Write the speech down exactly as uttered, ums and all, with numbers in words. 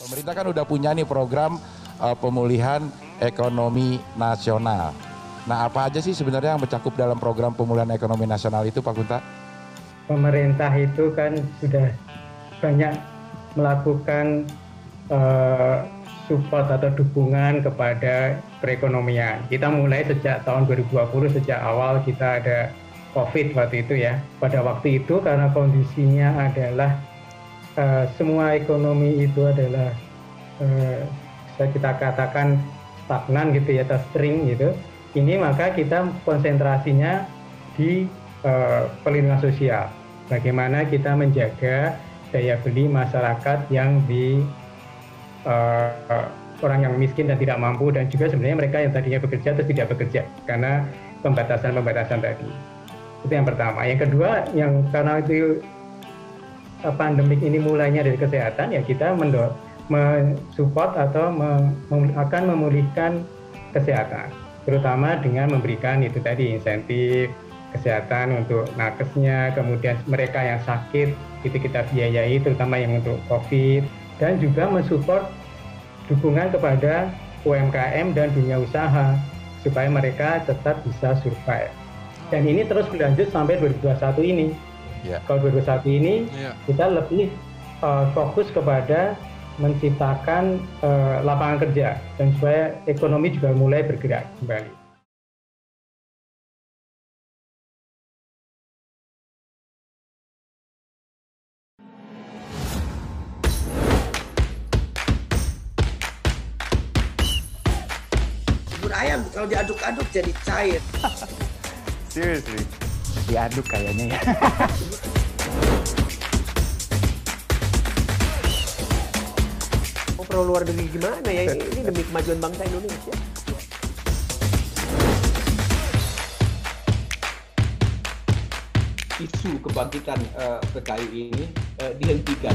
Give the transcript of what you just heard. Pemerintah kan udah punya nih program uh, pemulihan ekonomi nasional. Nah, apa aja sih sebenarnya yang mencakup dalam program pemulihan ekonomi nasional itu, Pak Gunta? Pemerintah itu kan sudah banyak melakukan uh, support atau dukungan kepada perekonomian. Kita mulai sejak tahun dua ribu dua puluh, sejak awal kita ada COVID waktu itu ya. Pada waktu itu karena kondisinya adalah Uh, semua ekonomi itu adalah uh, kita katakan stagnan gitu ya, atau string gitu. Ini maka kita konsentrasinya di uh, perlindungan sosial. Bagaimana kita menjaga daya beli masyarakat yang di uh, uh, orang yang miskin dan tidak mampu, dan juga sebenarnya mereka yang tadinya bekerja terus tidak bekerja karena pembatasan-pembatasan tadi. Itu yang pertama. Yang kedua, yang karena itu pandemik ini mulainya dari kesehatan, ya kita mendorong, mensupport atau mem, akan memulihkan kesehatan, terutama dengan memberikan itu tadi insentif kesehatan untuk nakesnya, kemudian mereka yang sakit itu kita biayai, terutama yang untuk COVID, dan juga mensupport dukungan kepada U M K M dan dunia usaha supaya mereka tetap bisa survive. Dan ini terus berlanjut sampai dua ribu dua puluh satu ini. Yeah. Kalau dua ribu dua puluh satu ini yeah. kita lebih uh, fokus kepada menciptakan uh, lapangan kerja dan supaya ekonomi juga mulai bergerak kembali. Bubur ayam kalau diaduk-aduk jadi cair. Seriously. Diaduk kayaknya ya. Oh, perlu luar negeri gimana ya? Ini, ini demi kemajuan bangsa Indonesia. Isu kebangkitan uh, P K I ini uh, dihentikan.